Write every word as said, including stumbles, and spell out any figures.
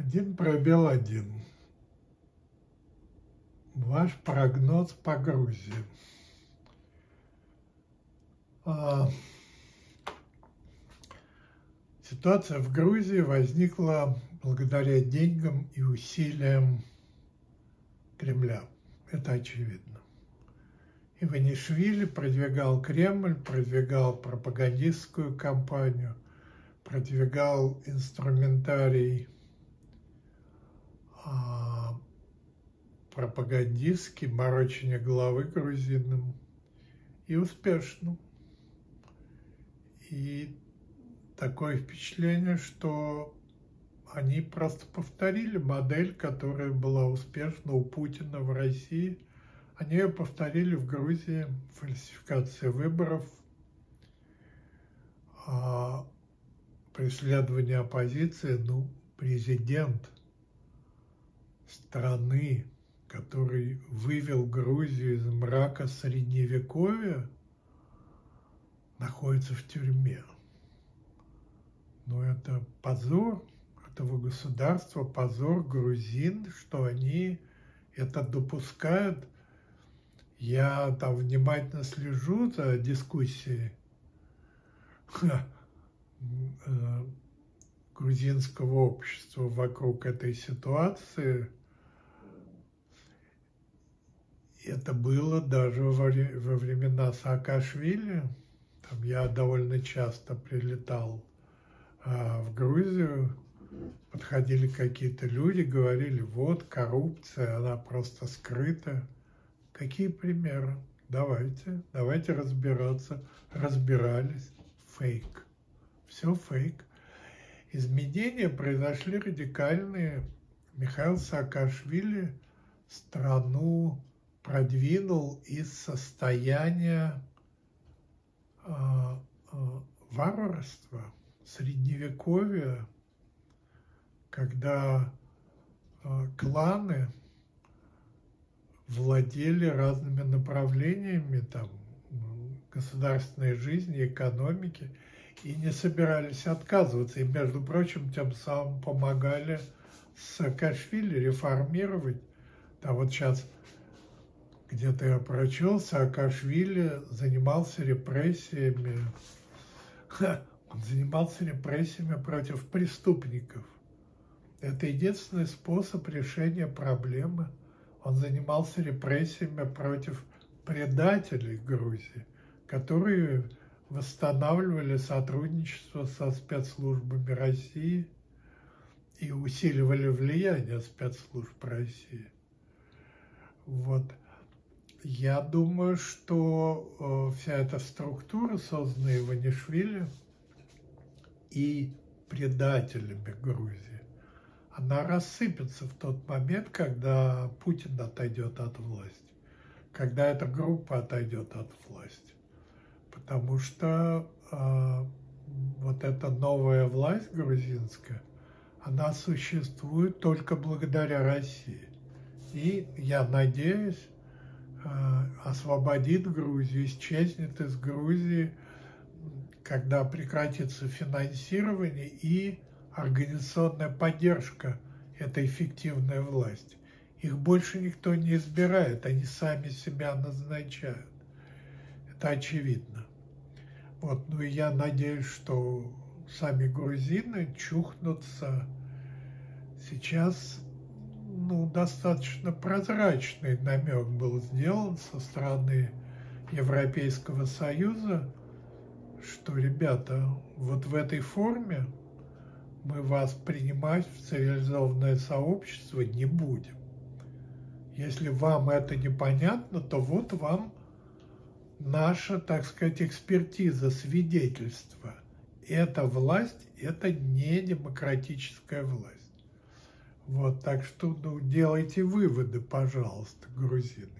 Один пробел один. Ваш прогноз по Грузии. А, ситуация в Грузии возникла благодаря деньгам и усилиям Кремля. Это очевидно. Иванишвили продвигал Кремль, продвигал пропагандистскую кампанию, продвигал инструментарий а, пропагандистский, морочение головы грузинам, и успешно. И такое впечатление, что они просто повторили модель, которая была успешна у Путина в России. Они ее повторили в Грузии, фальсификация выборов, преследование оппозиции. Ну, президент страны, который вывел Грузию из мрака Средневековья, находится в тюрьме. Но это позор этого государства, позор грузин, что они это допускают. Я там внимательно слежу за дискуссией грузинского общества вокруг этой ситуации. Это было даже во времена Саакашвили. Там я довольно часто прилетал а, в Грузию. Подходили какие-то люди, говорили, вот коррупция, она просто скрыта. Какие примеры? Давайте, давайте разбираться. Разбирались. Фейк. Все фейк. Изменения произошли радикальные. Михаил Саакашвили страну продвинул из состояния э, э, варварства, средневековья, когда э, кланы владели разными направлениями там, государственной жизни, экономики, и не собирались отказываться. И, между прочим, тем самым помогали Саакашвили реформировать. А вот сейчас где-то я прочел, Саакашвили занимался репрессиями. Он занимался репрессиями против преступников. Это единственный способ решения проблемы. Он занимался репрессиями против предателей Грузии, которые восстанавливали сотрудничество со спецслужбами России и усиливали влияние спецслужб России. Вот. Я думаю, что вся эта структура, созданная Иванишвили и предателями Грузии, она рассыпется в тот момент, когда Путин отойдет от власти, когда эта группа отойдет от власти. Потому что э, вот эта новая власть грузинская, она существует только благодаря России. И, я надеюсь, освободит Грузию, исчезнет из Грузии, когда прекратится финансирование и организационная поддержка этой фиктивной власти. Их больше никто не избирает, они сами себя назначают. Это очевидно. Вот, ну и я надеюсь, что сами грузины чухнутся сейчас. Ну, достаточно прозрачный намек был сделан со стороны Европейского Союза, что, ребята, вот в этой форме мы вас принимать в цивилизованное сообщество не будем. Если вам это непонятно, то вот вам наша, так сказать, экспертиза, свидетельство. Эта власть – это не демократическая власть. Вот, так что ну, делайте выводы, пожалуйста, грузины.